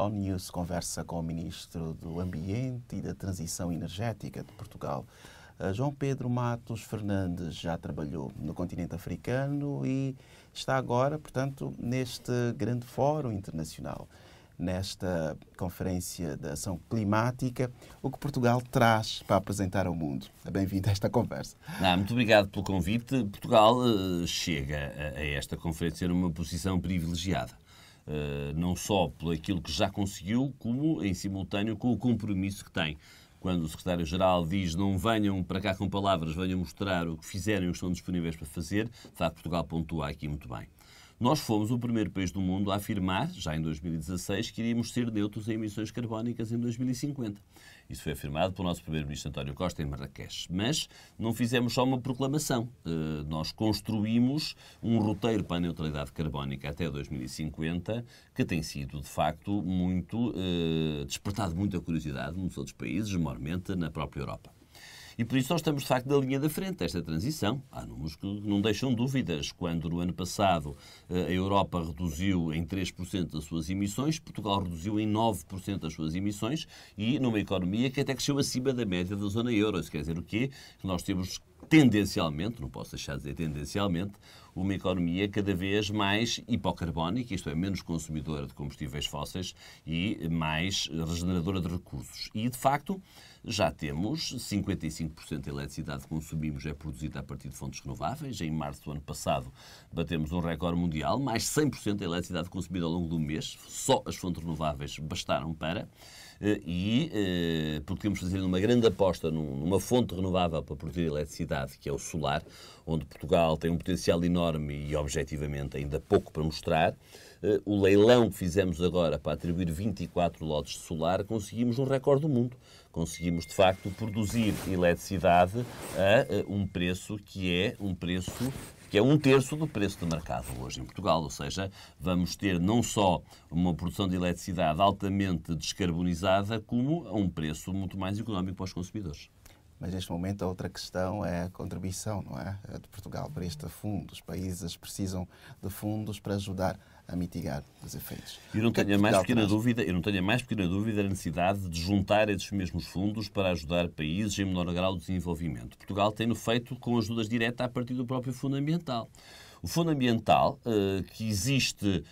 A ONU conversa com o Ministro do Ambiente e da Transição Energética de Portugal. João Pedro Matos Fernandes já trabalhou no continente africano e está agora, portanto, neste grande fórum internacional, nesta conferência de ação climática, o que Portugal traz para apresentar ao mundo. Bem-vindo a esta conversa. Muito obrigado pelo convite. Portugal chega a esta conferência numa posição privilegiada, não só por aquilo que já conseguiu, como em simultâneo com o compromisso que tem. Quando o secretário-geral diz não venham para cá com palavras, venham mostrar o que fizeram e o que estão disponíveis para fazer, de facto Portugal pontua aqui muito bem. Nós fomos o primeiro país do mundo a afirmar, já em 2016, que iríamos ser neutros em emissões carbónicas em 2050. Isso foi afirmado pelo nosso primeiro-ministro António Costa em Marrakech. Mas não fizemos só uma proclamação. Nós construímos um roteiro para a neutralidade carbónica até 2050, que tem sido, de facto, muito despertado muita curiosidade nos outros países, maiormente na própria Europa. E por isso nós estamos, de facto, na linha da frente desta transição. Há números que não deixam dúvidas. Quando, no ano passado, a Europa reduziu em 3% as suas emissões, Portugal reduziu em 9% as suas emissões e numa economia que até cresceu acima da média da zona euro. Isso quer dizer o quê? Que nós temos tendencialmente, não posso deixar de dizer tendencialmente, uma economia cada vez mais hipocarbónica, isto é, menos consumidora de combustíveis fósseis e mais regeneradora de recursos. E, de facto, já temos 55% da eletricidade que consumimos é produzida a partir de fontes renováveis. Em março do ano passado batemos um recorde mundial, mais 100% da eletricidade consumida ao longo do mês, só as fontes renováveis bastaram para. E porque temos fazer uma grande aposta numa fonte renovável para produzir eletricidade, que é o solar, onde Portugal tem um potencial enorme e, objetivamente, ainda pouco para mostrar. O leilão que fizemos agora para atribuir 24 lotes de solar, conseguimos um recorde do mundo. Conseguimos, de facto, produzir eletricidade a um preço que é um terço do preço de mercado hoje em Portugal, ou seja, vamos ter não só uma produção de eletricidade altamente descarbonizada, como a um preço muito mais económico para os consumidores. Mas neste momento a outra questão é a contribuição, não é, de Portugal para este fundo. Os países precisam de fundos para ajudar a mitigar os efeitos. Eu não tenho a mais pequena dúvida da necessidade de juntar esses mesmos fundos para ajudar países em menor grau de desenvolvimento. Portugal tem-no feito com ajudas diretas a partir do próprio fundo ambiental. O fundo ambiental que existe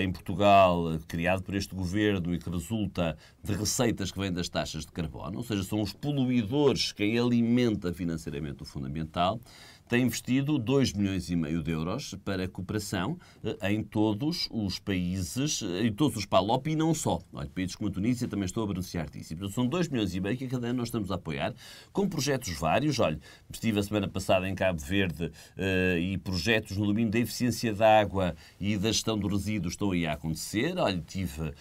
em Portugal, criado por este governo e que resulta de receitas que vêm das taxas de carbono, ou seja, são os poluidores quem alimenta financeiramente o fundo ambiental, tem investido 2 milhões e meio de euros para cooperação em todos os países, em todos os PALOP e não só. Olha, países como a Tunísia também estão a beneficiar disso. Portanto, são 2 milhões e meio que a cada ano nós estamos a apoiar, com projetos vários. Olha, estive a semana passada em Cabo Verde e projetos no domínio da eficiência da água e da gestão dos resíduos estão aí a acontecer. Olha, estive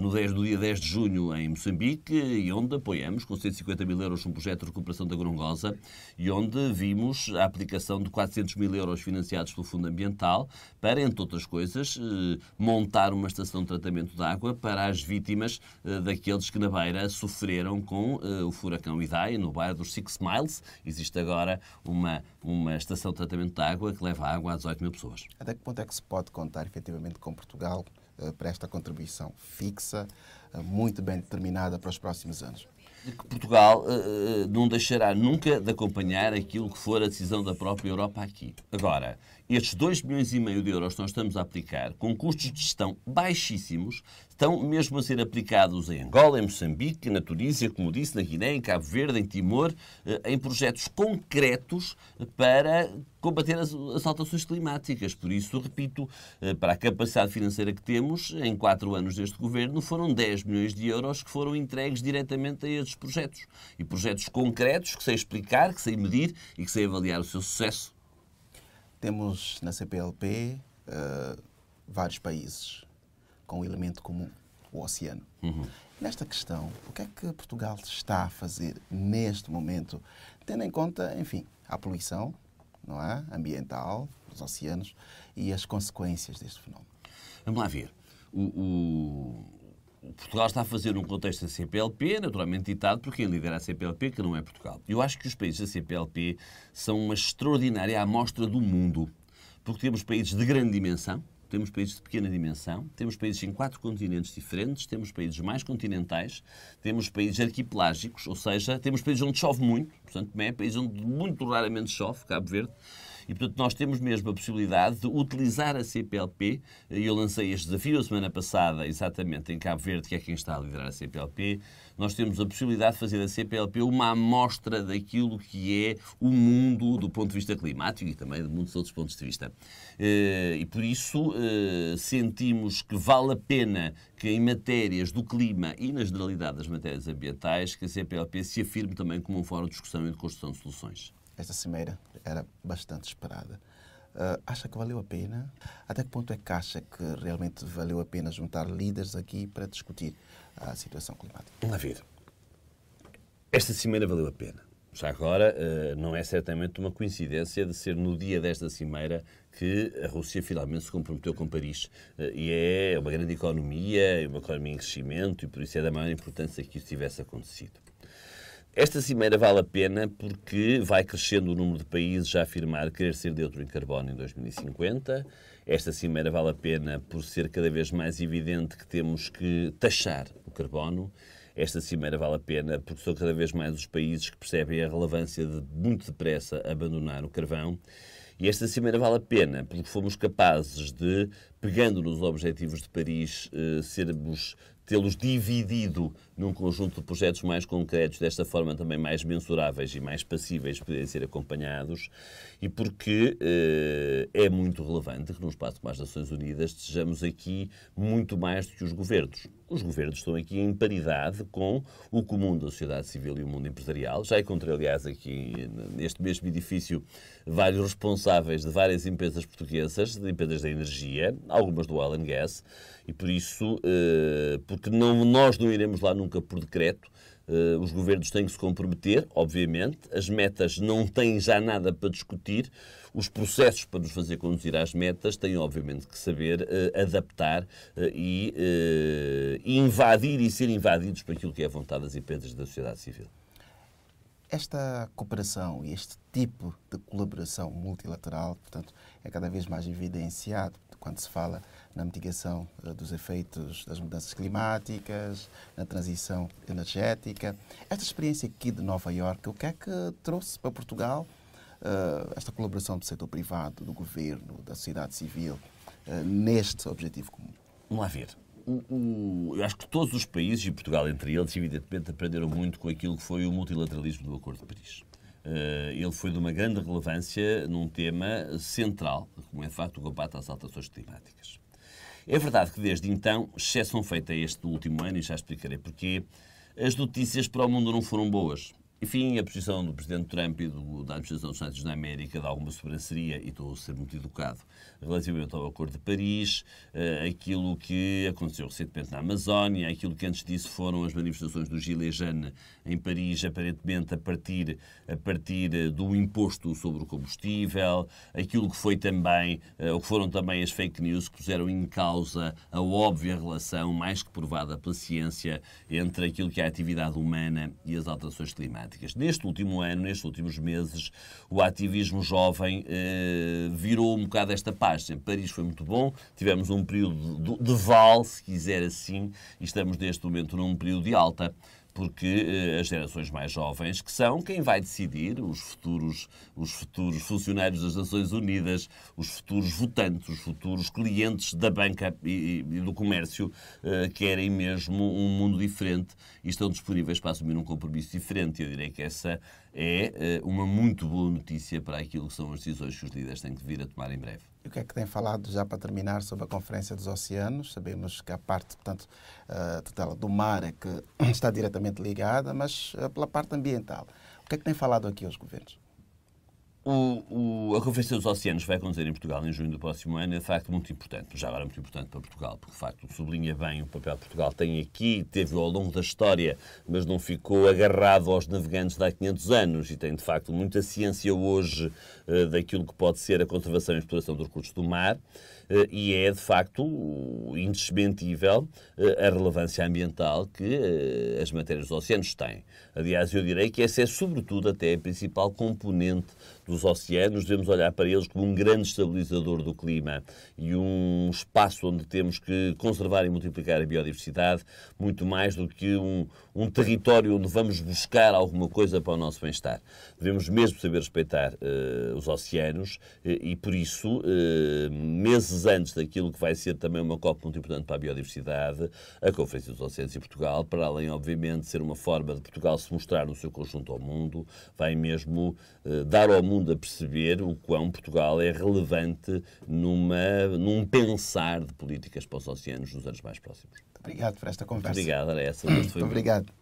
no dia 10 de junho em Moçambique e onde apoiamos com 150 mil euros um projeto de recuperação da Gorongosa e onde vimos a aplicação de 400 mil euros financiados pelo Fundo Ambiental para, entre outras coisas, montar uma estação de tratamento de água para as vítimas daqueles que na beira sofreram com o furacão Idai, no bairro dos Six Miles. Existe agora uma estação de tratamento de água que leva água a 18 mil pessoas. Até que ponto é que se pode contar efetivamente com Portugal para esta contribuição fixa, muito bem determinada para os próximos anos? Que Portugal não deixará nunca de acompanhar aquilo que for a decisão da própria Europa aqui. Agora, estes 2 milhões e meio de euros que nós estamos a aplicar, com custos de gestão baixíssimos, estão mesmo a ser aplicados em Angola, em Moçambique, na Tunísia, como disse, na Guiné, em Cabo Verde, em Timor, em projetos concretos para combater as alterações climáticas. Por isso, repito, para a capacidade financeira que temos, em 4 anos deste governo, foram 10 milhões de euros que foram entregues diretamente a estes projetos. E projetos concretos que sei explicar, que sei medir e que sei avaliar o seu sucesso. Temos na CPLP vários países com um elemento comum, o oceano. Nesta questão, o que é que Portugal está a fazer neste momento, tendo em conta, enfim, a poluição, não é? Ambiental, dos oceanos e as consequências deste fenómeno. Vamos lá ver. Portugal está a fazer um contexto da CPLP, naturalmente ditado por quem lidera a CPLP, que não é Portugal. Eu acho que os países da CPLP são uma extraordinária amostra do mundo, porque temos países de grande dimensão, Temos países de pequena dimensão, temos países em 4 continentes diferentes, temos países mais continentais, temos países arquipelágicos, ou seja, temos países onde chove muito, portanto, é países onde muito raramente chove, Cabo Verde, e, portanto, nós temos mesmo a possibilidade de utilizar a CPLP, e eu lancei este desafio a semana passada, exatamente em Cabo Verde, que é quem está a liderar a CPLP, nós temos a possibilidade de fazer da CPLP uma amostra daquilo que é o mundo do ponto de vista climático e também de muitos outros pontos de vista. E, por isso, sentimos que vale a pena que em matérias do clima e na generalidade das matérias ambientais, que a CPLP se afirme também como um fórum de discussão e de construção de soluções. Esta cimeira era bastante esperada. Acha que valeu a pena? Até que ponto é que acha que realmente valeu a pena juntar líderes aqui para discutir a situação climática? Na vida, esta cimeira valeu a pena. Já agora, não é certamente uma coincidência de ser no dia desta cimeira que a Rússia finalmente se comprometeu com Paris. E é uma grande economia, é uma economia em crescimento, e por isso é da maior importância que isso tivesse acontecido. Esta cimeira vale a pena porque vai crescendo o número de países a afirmar querer ser neutro em carbono em 2050. Esta cimeira vale a pena por ser cada vez mais evidente que temos que taxar o carbono. Esta cimeira vale a pena porque são cada vez mais os países que percebem a relevância de muito depressa abandonar o carvão. E esta cimeira vale a pena porque fomos capazes de, pegando nos objetivos de Paris, tê-los dividido num conjunto de projetos mais concretos, desta forma também mais mensuráveis e mais passíveis de poderem ser acompanhados, e porque é muito relevante que num espaço como as Nações Unidas estejamos aqui muito mais do que os governos. Os governos estão aqui em paridade com o comum da sociedade civil e o mundo empresarial. Já encontrei, aliás, aqui neste mesmo edifício, vários responsáveis de várias empresas portuguesas, de empresas da energia, algumas do oil and gas, e por isso, porque nós não iremos lá nunca por decreto, os governos têm que se comprometer, obviamente, as metas não têm já nada para discutir, os processos para nos fazer conduzir às metas têm, obviamente, que saber adaptar e invadir e ser invadidos por aquilo que é a vontade das empresas da sociedade civil. Esta cooperação e este tipo de colaboração multilateral, portanto, é cada vez mais evidenciado quando se fala na mitigação dos efeitos das mudanças climáticas, na transição energética. Esta experiência aqui de Nova Iorque, o que é que trouxe para Portugal esta colaboração do setor privado, do governo, da sociedade civil, neste objetivo comum? Vamos lá ver. Eu acho que todos os países, e Portugal entre eles, evidentemente aprenderam muito com aquilo que foi o multilateralismo do Acordo de Paris. Ele foi de uma grande relevância num tema central, como é de facto o combate às alterações climáticas. É verdade que desde então, exceção feita a este último ano, e já explicarei porquê, as notícias para o mundo não foram boas. Enfim, a posição do Presidente Trump e da administração dos Estados da América dá alguma sobranceria, e estou a ser muito educado, relativamente ao Acordo de Paris, aquilo que aconteceu recentemente na Amazónia, aquilo que antes disso foram as manifestações do Gilles Jeanne em Paris, aparentemente a partir do imposto sobre o combustível, aquilo que foi também, ou que foram também as fake news que puseram em causa a óbvia relação, mais que provada pela ciência, entre aquilo que é a atividade humana e as alterações climáticas. Neste último ano, nestes últimos meses, o ativismo jovem virou um bocado esta página. Paris foi muito bom, tivemos um período de val, se quiser assim, e estamos neste momento num período de alta, porque as gerações mais jovens, que são quem vai decidir, os futuros funcionários das Nações Unidas, os futuros votantes, os futuros clientes da banca e do comércio, querem mesmo um mundo diferente e estão disponíveis para assumir um compromisso diferente. Eu direi que essa é uma muito boa notícia para aquilo que são as decisões que os líderes têm que vir a tomar em breve. E o que é que tem falado, já para terminar, sobre a Conferência dos Oceanos? Sabemos que a parte, portanto, total do mar é que está diretamente ligada, mas pela parte ambiental. O que é que tem falado aqui aos governos? A Conferência dos Oceanos vai acontecer em Portugal em junho do próximo ano, é de facto muito importante, já agora muito importante para Portugal, porque de facto sublinha bem o papel que Portugal tem aqui, teve ao longo da história, mas não ficou agarrado aos navegantes de há 500 anos e tem de facto muita ciência hoje daquilo que pode ser a conservação e exploração dos recursos do mar e é de facto indesmentível a relevância ambiental que as matérias dos oceanos têm. Aliás, eu direi que essa é sobretudo até a principal componente dos oceanos, devemos olhar para eles como um grande estabilizador do clima e um espaço onde temos que conservar e multiplicar a biodiversidade, muito mais do que um território onde vamos buscar alguma coisa para o nosso bem-estar. Devemos mesmo saber respeitar os oceanos e, por isso, meses antes daquilo que vai ser também uma COP muito importante para a biodiversidade, a Conferência dos Oceanos e Portugal, para além, obviamente, de ser uma forma de Portugal se mostrar no seu conjunto ao mundo, vai mesmo dar ao mundo a perceber o quão Portugal é relevante num pensar de políticas para os oceanos nos anos mais próximos. Obrigado por esta conversa. Obrigado, era essa. Muito obrigado.